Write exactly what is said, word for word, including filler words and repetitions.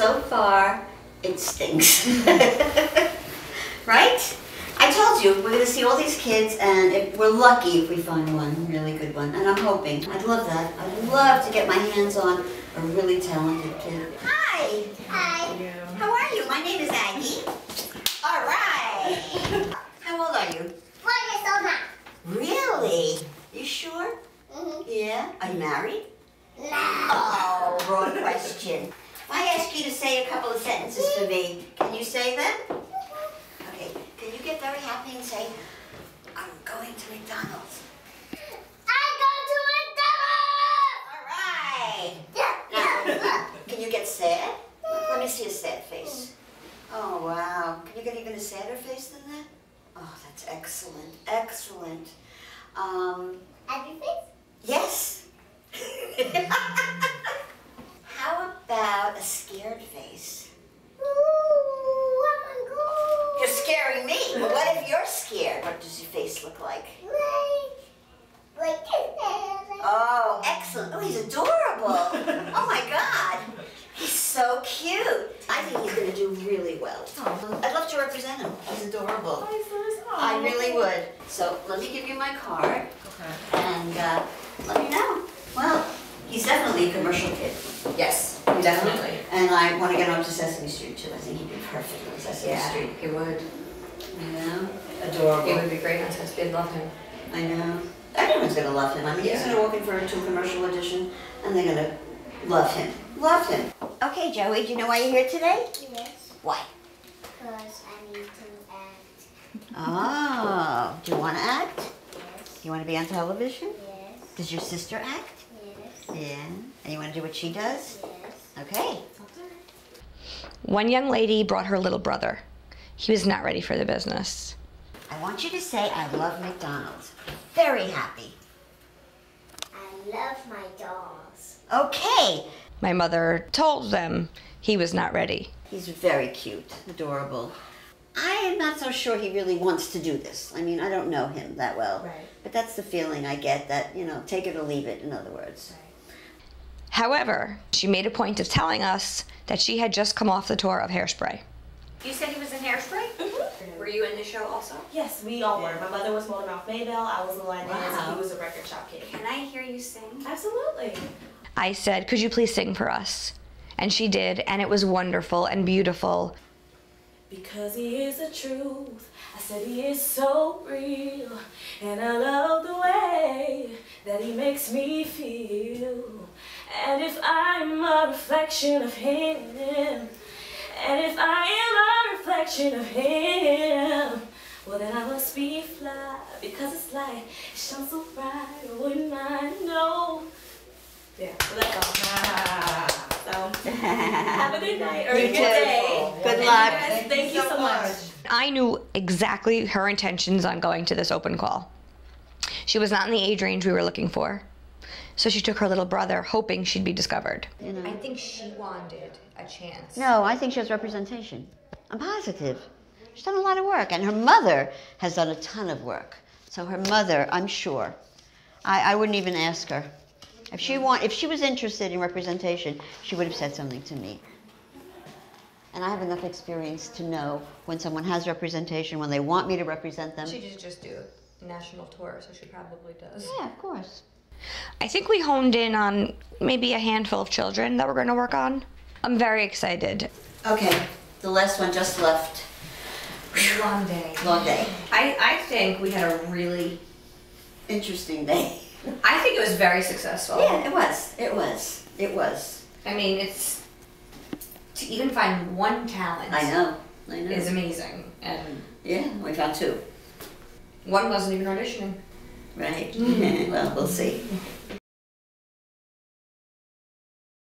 so far it stinks. Right? I told you, we're going to see all these kids, and if we're lucky if we find one really good one, and I'm hoping. I'd love that. I'd love to get my hands on a really talented kid. Hi! Hi! How are you? My name is Aggie. All right! How old are you? Four years old now. Really? You sure? Mm-hmm. Yeah? Are you married? No! Oh, wrong question. If I ask you to say a couple of sentences to me, can you say them? Get very happy and say, I'm going to McDonald's. I'm going to McDonald's! All right. Yeah. Now, can you get sad? Let me see a sad face. Oh, wow. Can you get even a sadder face than that? Oh, that's excellent. Excellent. Um, Happy face? Yes. How about a scared face? You're scaring me. But what if you're scared? What does your face look like? Like, like this. Oh, excellent. Oh, he's adorable. Oh my God. He's so cute. I think he's going to do really well. I'd love to represent him. He's adorable. I really would. So let me give you my card. Okay. And uh, let me know. Well, he's definitely a commercial kid. Yes. Definitely. And I want to get on to Sesame Street too. I think he'd be perfect on Sesame yeah, Street. He would. You know? Adorable. He would be great on Sesame Street. I'd love him. I know. Everyone's going to love him. I mean, yeah. He's going to walk in for a two commercial edition, and they're going to love him. Love him. Okay, Joey, do you know why you're here today? Yes. Why? Because I need to act. Oh. Do you want to act? Yes. You want to be on television? Yes. Does your sister act? Yes. Yeah. And you want to do what she does? Yes. Okay. One young lady brought her little brother. He was not ready for the business. I want you to say, I love McDonald's. Very happy. I love my dolls. Okay. My mother told them he was not ready. He's very cute, adorable. I am not so sure he really wants to do this. I mean, I don't know him that well. Right. But that's the feeling I get, that, you know, take it or leave it, in other words. Right. However, she made a point of telling us that she had just come off the tour of Hairspray. You said he was in Hairspray? Mm-hmm. Were you in the show also? Yes, we all were. My mother was Mother Mouth Maybell, I was a line dancer, wow. He was a record shop kid. Can I hear you sing? Absolutely. I said, could you please sing for us? And she did, and it was wonderful and beautiful. Because he is the truth, I said he is so real, and I love the way that he makes me feel. And if I am a reflection of him, and if I am a reflection of him, well then I must be fly, because it's light, it shines so bright, wouldn't I know? Yeah, well that's all. Ah. So, have a good night, or a good day. Good and luck. You guys, thank you so much. I knew exactly her intentions on going to this open call. She was not in the age range we were looking for. So she took her little brother, hoping she'd be discovered. You know. I think she wanted a chance. No, I think she has representation. I'm positive. She's done a lot of work, and her mother has done a ton of work. So her mother, I'm sure, I, I wouldn't even ask her. If she, want, if she was interested in representation, she would have said something to me. And I have enough experience to know when someone has representation, when they want me to represent them. She should just do a national tour, so she probably does. Yeah, of course. I think we honed in on maybe a handful of children that we're going to work on. I'm very excited. Okay, the last one just left. Long day. Long day. I, I think we had a really interesting day. I think it was very successful. Yeah, it was. It was. It was. I mean, it's... To even find one talent... I know. I know. ...is amazing. And yeah, we found two. One wasn't even auditioning. Right. Mm-hmm. Well, we'll see.